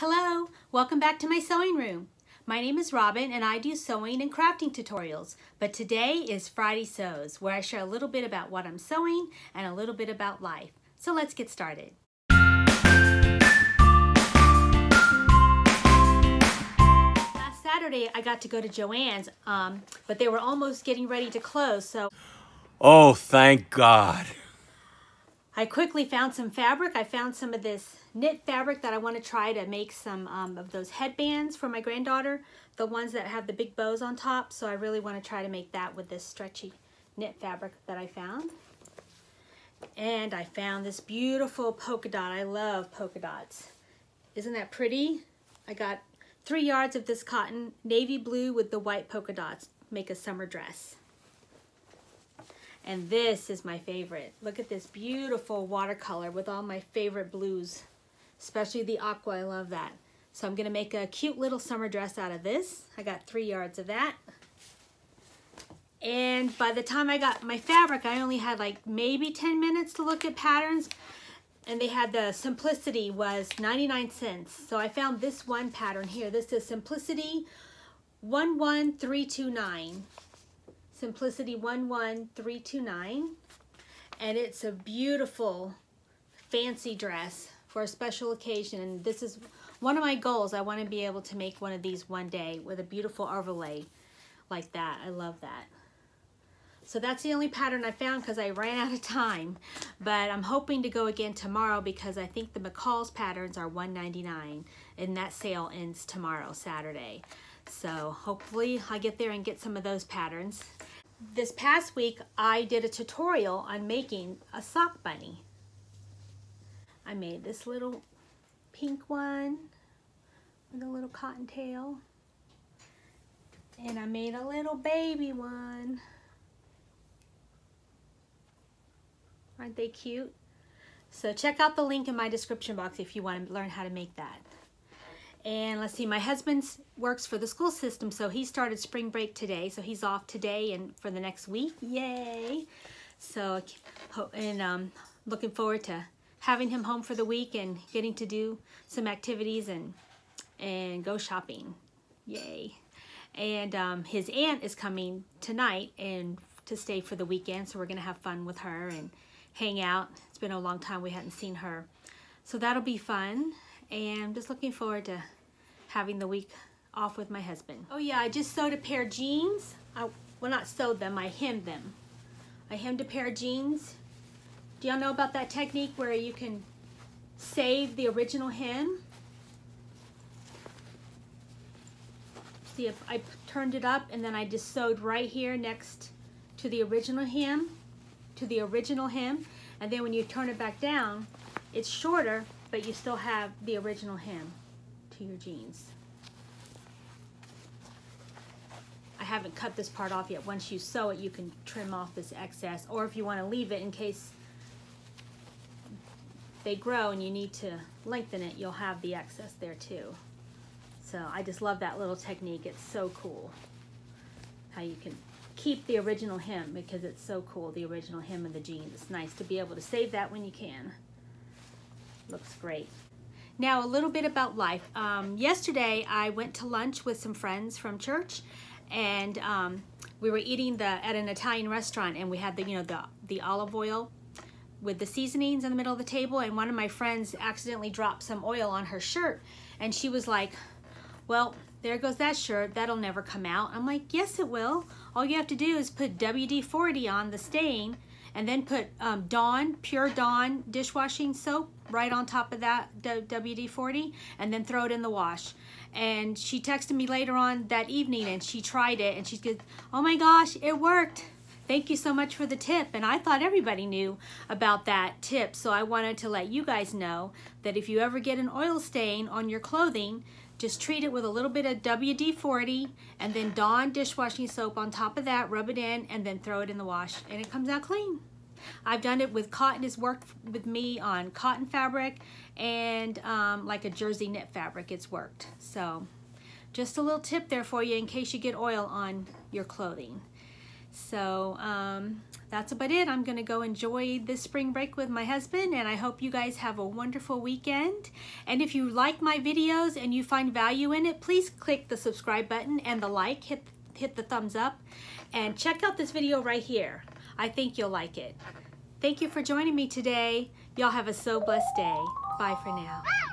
Hello, welcome back to my sewing room. My name is Robin and I do sewing and crafting tutorials, but today is Friday Sews, where I share a little bit about what I'm sewing and a little bit about life. So let's get started. Last Saturday I got to go to Joann's, but they were almost getting ready to close, so... Oh, thank God. I quickly found some fabric. I found some of this knit fabric that I want to try to make some of those headbands for my granddaughter, the ones that have the big bows on top. So I really want to try to make that with this stretchy knit fabric that I found. And I found this beautiful polka dot. I love polka dots. Isn't that pretty? I got 3 yards of this cotton, navy blue with the white polka dots, make a summer dress. And this is my favorite. Look at this beautiful watercolor with all my favorite blues, especially the aqua, I love that. So I'm gonna make a cute little summer dress out of this. I got 3 yards of that. And by the time I got my fabric, I only had like maybe 10 minutes to look at patterns. And they had the Simplicity was 99 cents. So I found this one pattern here. This is Simplicity 11329. Simplicity 11329, and it's a beautiful fancy dress for a special occasion. And this is one of my goals. I want to be able to make one of these one day with a beautiful overlay like that. I love that. So that's the only pattern I found because I ran out of time, but I'm hoping to go again tomorrow because I think the McCall's patterns are $1.99 and that sale ends tomorrow, Saturday. So hopefully I'll get there and get some of those patterns. This past week, I did a tutorial on making a sock bunny. I made this little pink one with a little cottontail. And I made a little baby one. Aren't they cute? So check out the link in my description box if you want to learn how to make that. And let's see, my husband works for the school system, so he started spring break today. So he's off today and for the next week. Yay! So, and looking forward to having him home for the week and getting to do some activities and go shopping. Yay! And his aunt is coming tonight and to stay for the weekend, so we're gonna have fun with her and hang out. It's been a long time we hadn't seen her. So that'll be fun. And I'm just looking forward to having the week off with my husband. Oh yeah, I just sewed a pair of jeans. Well, not sewed them, I hemmed them. I hemmed a pair of jeans. Do y'all know about that technique where you can save the original hem? See, if I turned it up and then I just sewed right here next to the original hem, and then when you turn it back down, it's shorter, but you still have the original hem to your jeans. I haven't cut this part off yet. Once you sew it, you can trim off this excess, or if you want to leave it in case they grow and you need to lengthen it, you'll have the excess there too. So I just love that little technique. It's so cool how you can keep the original hem, because it's so cool, the original hem of the jeans. It's nice to be able to save that when you can. Looks great. Now a little bit about life. Yesterday I went to lunch with some friends from church, and we were eating at an Italian restaurant, and we had the olive oil with the seasonings in the middle of the table, and one of my friends accidentally dropped some oil on her shirt, and she was like, well, there goes that shirt, that'll never come out. I'm like, yes it will. All you have to do is put WD-40 on the stain and then put Dawn, pure Dawn dishwashing soap right on top of that WD-40, and then throw it in the wash. And she texted me later on that evening, and she tried it, and she said, oh my gosh, it worked. Thank you so much for the tip. And I thought everybody knew about that tip, so I wanted to let you guys know that if you ever get an oil stain on your clothing, just treat it with a little bit of WD-40 and then Dawn dishwashing soap on top of that, rub it in, and then throw it in the wash, and it comes out clean. I've done it with cotton. It's worked with me on cotton fabric and like a jersey knit fabric, it's worked. So just a little tip there for you in case you get oil on your clothing. So that's about it. I'm gonna go enjoy this spring break with my husband, and I hope you guys have a wonderful weekend. And if you like my videos and you find value in it, please click the subscribe button and the like, hit the thumbs up, and check out this video right here. I think you'll like it. Thank you for joining me today. Y'all have a so blessed day. Bye for now.